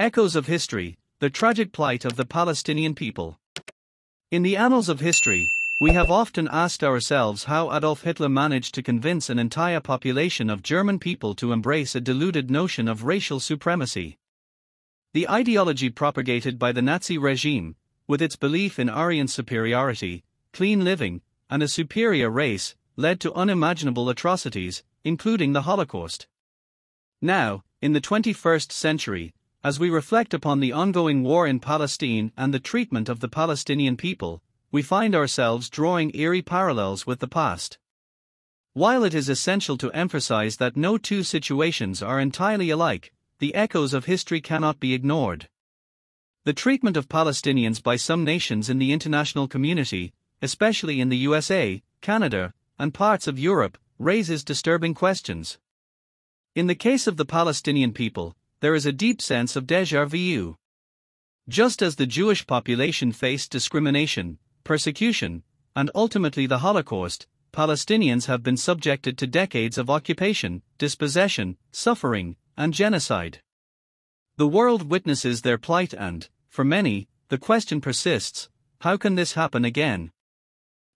Echoes of History, the Tragic Plight of the Palestinian People. In the annals of history, we have often asked ourselves how Adolf Hitler managed to convince an entire population of German people to embrace a deluded notion of racial supremacy. The ideology propagated by the Nazi regime, with its belief in Aryan superiority, clean living, and a superior race, led to unimaginable atrocities, including the Holocaust. Now, in the 21st century, as we reflect upon the ongoing war in Palestine and the treatment of the Palestinian people, we find ourselves drawing eerie parallels with the past. While it is essential to emphasize that no two situations are entirely alike, the echoes of history cannot be ignored. The treatment of Palestinians by some nations in the international community, especially in the USA, Canada, and parts of Europe, raises disturbing questions. In the case of the Palestinian people, there is a deep sense of déjà vu. Just as the Jewish population faced discrimination, persecution, and ultimately the Holocaust, Palestinians have been subjected to decades of occupation, dispossession, suffering, and genocide. The world witnesses their plight and, for many, the question persists, how can this happen again?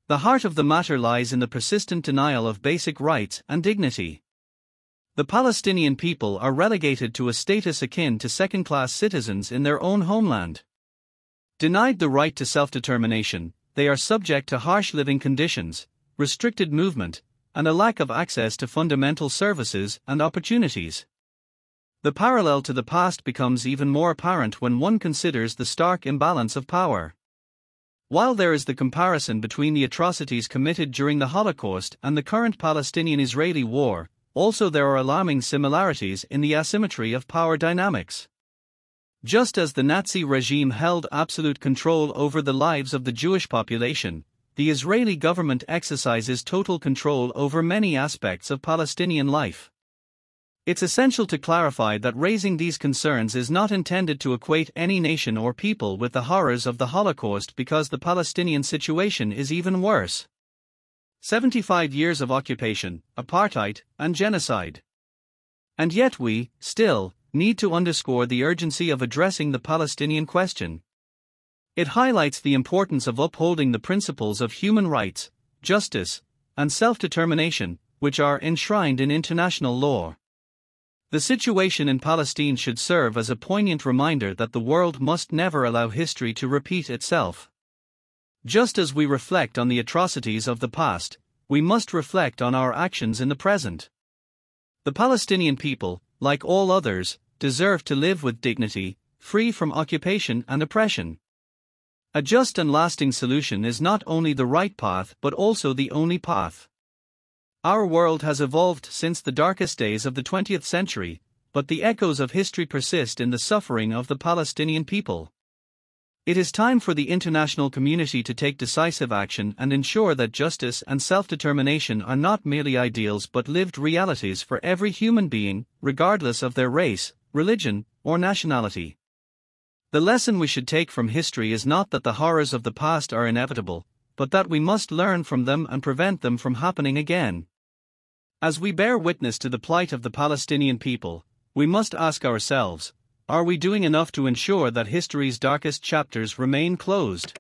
The heart of the matter lies in the persistent denial of basic rights and dignity. The Palestinian people are relegated to a status akin to second-class citizens in their own homeland. Denied the right to self-determination, they are subject to harsh living conditions, restricted movement, and a lack of access to fundamental services and opportunities. The parallel to the past becomes even more apparent when one considers the stark imbalance of power. While there is the comparison between the atrocities committed during the Holocaust and the current Palestinian-Israeli war, also, there are alarming similarities in the asymmetry of power dynamics. Just as the Nazi regime held absolute control over the lives of the Jewish population, the Israeli government exercises total control over many aspects of Palestinian life. It's essential to clarify that raising these concerns is not intended to equate any nation or people with the horrors of the Holocaust, because the Palestinian situation is even worse. 75 years of occupation, apartheid, and genocide. And yet we, still, need to underscore the urgency of addressing the Palestinian question. It highlights the importance of upholding the principles of human rights, justice, and self-determination, which are enshrined in international law. The situation in Palestine should serve as a poignant reminder that the world must never allow history to repeat itself. Just as we reflect on the atrocities of the past, we must reflect on our actions in the present. The Palestinian people, like all others, deserve to live with dignity, free from occupation and oppression. A just and lasting solution is not only the right path but also the only path. Our world has evolved since the darkest days of the 20th century, but the echoes of history persist in the suffering of the Palestinian people. It is time for the international community to take decisive action and ensure that justice and self-determination are not merely ideals but lived realities for every human being, regardless of their race, religion, or nationality. The lesson we should take from history is not that the horrors of the past are inevitable, but that we must learn from them and prevent them from happening again. As we bear witness to the plight of the Palestinian people, we must ask ourselves, are we doing enough to ensure that history's darkest chapters remain closed?